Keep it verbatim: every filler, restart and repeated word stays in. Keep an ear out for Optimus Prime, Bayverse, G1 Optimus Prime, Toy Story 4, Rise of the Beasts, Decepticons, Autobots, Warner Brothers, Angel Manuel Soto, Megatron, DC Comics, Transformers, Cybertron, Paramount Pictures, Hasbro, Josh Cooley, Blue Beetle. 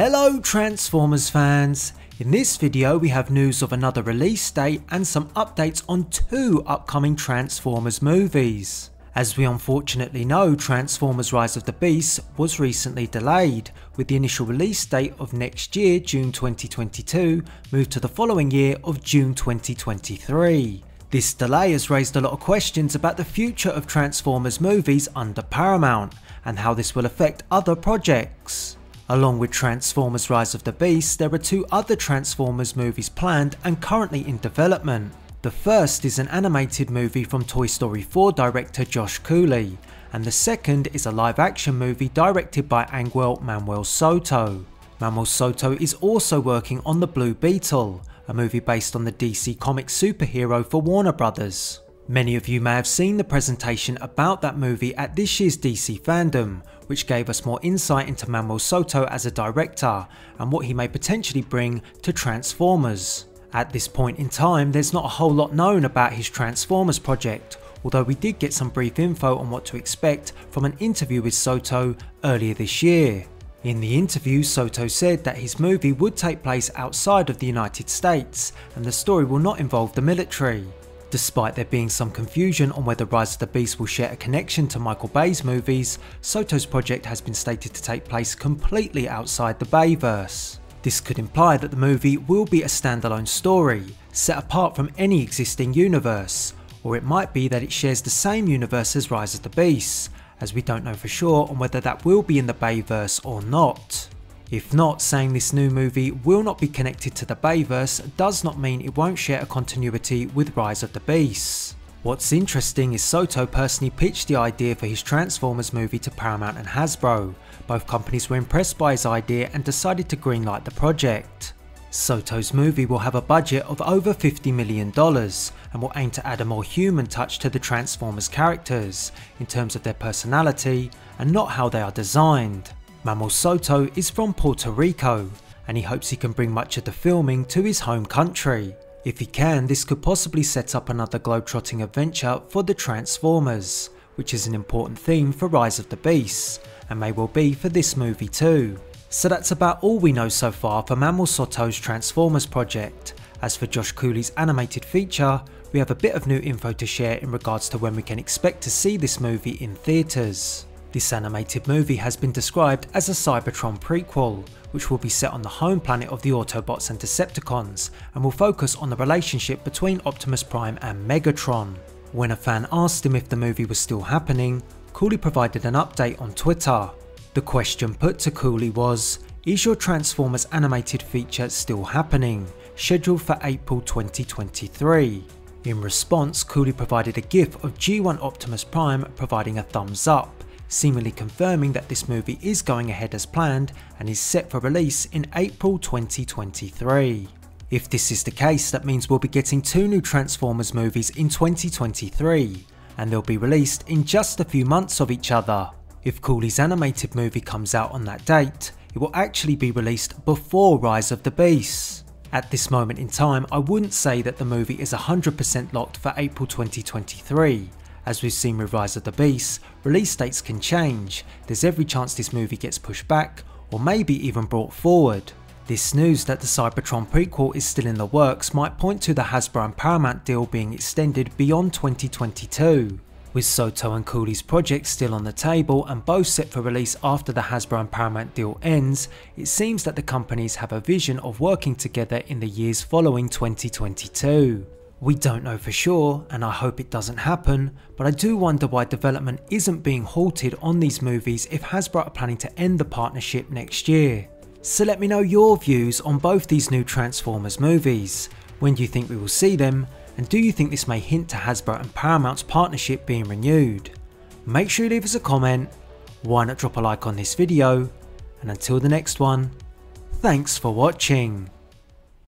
Hello Transformers fans! In this video we have news of another release date and some updates on two upcoming Transformers movies. As we unfortunately know, Transformers Rise of the Beasts was recently delayed, with the initial release date of next year, June twenty twenty-two, moved to the following year of June twenty twenty-three. This delay has raised a lot of questions about the future of Transformers movies under Paramount, and how this will affect other projects. Along with Transformers Rise of the Beasts, there are two other Transformers movies planned and currently in development. The first is an animated movie from Toy Story four director Josh Cooley, and the second is a live-action movie directed by Angel Manuel Soto. Manuel Soto is also working on The Blue Beetle, a movie based on the D C Comics superhero for Warner Brothers. Many of you may have seen the presentation about that movie at this year's D C Fandom, which gave us more insight into Manuel Soto as a director, and what he may potentially bring to Transformers. At this point in time, there's not a whole lot known about his Transformers project, although we did get some brief info on what to expect from an interview with Soto earlier this year. In the interview, Soto said that his movie would take place outside of the United States, and the story will not involve the military. Despite there being some confusion on whether Rise of the Beasts will share a connection to Michael Bay's movies, Soto's project has been stated to take place completely outside the Bayverse. This could imply that the movie will be a standalone story, set apart from any existing universe, or it might be that it shares the same universe as Rise of the Beasts, as we don't know for sure on whether that will be in the Bayverse or not. If not, saying this new movie will not be connected to the Bayverse does not mean it won't share a continuity with Rise of the Beasts. What's interesting is Soto personally pitched the idea for his Transformers movie to Paramount and Hasbro. Both companies were impressed by his idea and decided to greenlight the project. Soto's movie will have a budget of over fifty million dollars and will aim to add a more human touch to the Transformers characters, in terms of their personality and not how they are designed. Manuel Soto is from Puerto Rico, and he hopes he can bring much of the filming to his home country. If he can, this could possibly set up another globetrotting adventure for the Transformers, which is an important theme for Rise of the Beasts, and may well be for this movie too. So that's about all we know so far for Manuel Soto's Transformers project. As for Josh Cooley's animated feature, we have a bit of new info to share in regards to when we can expect to see this movie in theatres. This animated movie has been described as a Cybertron prequel, which will be set on the home planet of the Autobots and Decepticons, and will focus on the relationship between Optimus Prime and Megatron. When a fan asked him if the movie was still happening, Cooley provided an update on Twitter. The question put to Cooley was, "Is your Transformers animated feature still happening? Scheduled for April twenty twenty-three. In response, Cooley provided a GIF of G one Optimus Prime providing a thumbs up, seemingly confirming that this movie is going ahead as planned and is set for release in April twenty twenty-three. If this is the case, that means we'll be getting two new Transformers movies in twenty twenty-three, and they'll be released in just a few months of each other. If Cooley's animated movie comes out on that date, it will actually be released before Rise of the Beasts. At this moment in time, I wouldn't say that the movie is one hundred percent locked for April twenty twenty-three. As we've seen with Rise of the Beasts, release dates can change. There's every chance this movie gets pushed back, or maybe even brought forward. This news that the Cybertron prequel is still in the works might point to the Hasbro and Paramount deal being extended beyond twenty twenty-two. With Soto and Cooley's project still on the table and both set for release after the Hasbro and Paramount deal ends, it seems that the companies have a vision of working together in the years following twenty twenty-two. We don't know for sure, and I hope it doesn't happen, but I do wonder why development isn't being halted on these movies if Hasbro are planning to end the partnership next year. So let me know your views on both these new Transformers movies. When do you think we will see them, and do you think this may hint to Hasbro and Paramount's partnership being renewed? Make sure you leave us a comment, why not drop a like on this video, and until the next one, thanks for watching.